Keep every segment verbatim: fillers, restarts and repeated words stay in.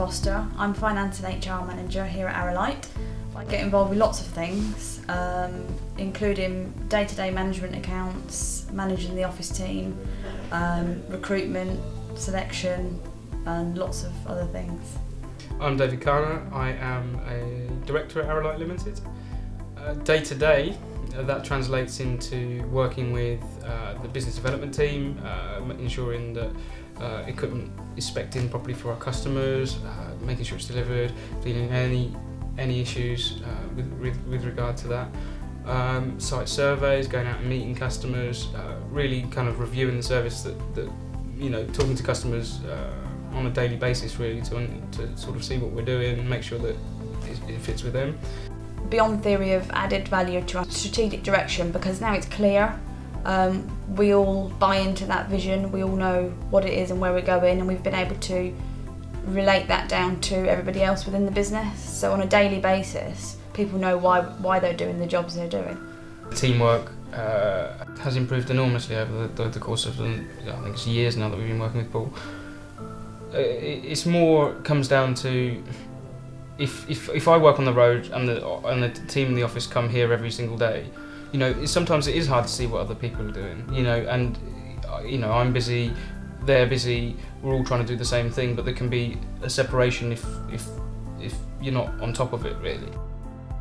Foster. I'm Finance and H R Manager here at Arolite. I get involved with lots of things, um, including day-to-day management accounts, managing the office team, um, recruitment, selection, and lots of other things. I'm David Carner. I am a Director at Arolite Limited. Uh, day to day, uh, that translates into working with uh, the business development team, uh, ensuring that uh, equipment is specced in properly for our customers, uh, making sure it's delivered, dealing with any any issues uh, with, with, with regard to that. Um, site surveys, going out and meeting customers, uh, really kind of reviewing the service that, that you know, talking to customers uh, on a daily basis really to, to sort of see what we're doing and make sure that it, it fits with them. Beyond Theory have added value to our strategic direction because now it's clear. Um, we all buy into that vision, we all know what it is and where we're going, and we've been able to relate that down to everybody else within the business. So on a daily basis, people know why, why they're doing the jobs they're doing. Teamwork uh, has improved enormously over the, the course of, I think it's years now that we've been working with Paul. It's more comes down to if, if if I work on the road and the and the team in the office come here every single day, you know, it's, sometimes it is hard to see what other people are doing, you know, and you know I'm busy, they're busy, we're all trying to do the same thing, but there can be a separation if if if you're not on top of it really.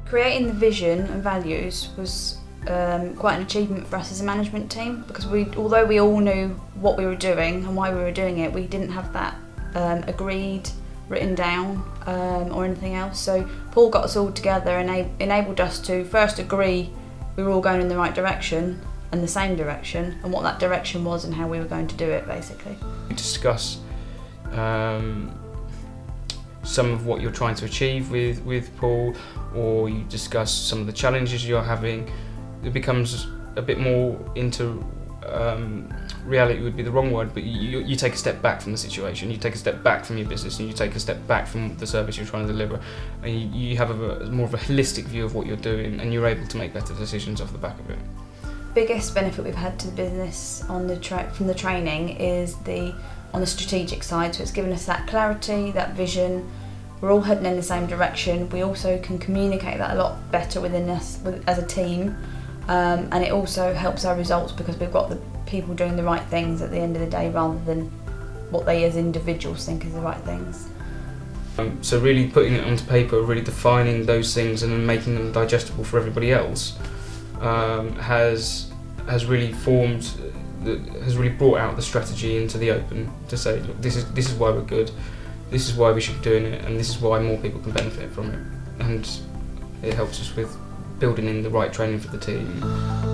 Creating the vision and values was um, quite an achievement for us as a management team because we although we all knew what we were doing and why we were doing it, we didn't have that Um, agreed, written down um, or anything else. So Paul got us all together and enabled us to first agree we were all going in the right direction and the same direction, and what that direction was and how we were going to do it basically. You discuss um, some of what you're trying to achieve with, with Paul, or you discuss some of the challenges you're having. It becomes a bit more into Um, reality would be the wrong word, but you, you take a step back from the situation, you take a step back from your business, and you take a step back from the service you're trying to deliver, and you, you have a, more of a holistic view of what you're doing, and you're able to make better decisions off the back of it. Biggest benefit we've had to the business on the tra from the training is the on the strategic side, so it's given us that clarity, that vision. We're all heading in the same direction. We also can communicate that a lot better within us with, as a team. Um, and it also helps our results because we've got the people doing the right things at the end of the day rather than what they as individuals think is the right things. Um, so really putting it onto paper, really defining those things and then making them digestible for everybody else um, has has really formed, has really brought out the strategy into the open to say, look, this is, this is why we're good, this is why we should be doing it, and this is why more people can benefit from it. And it helps us with building in the right training for the team.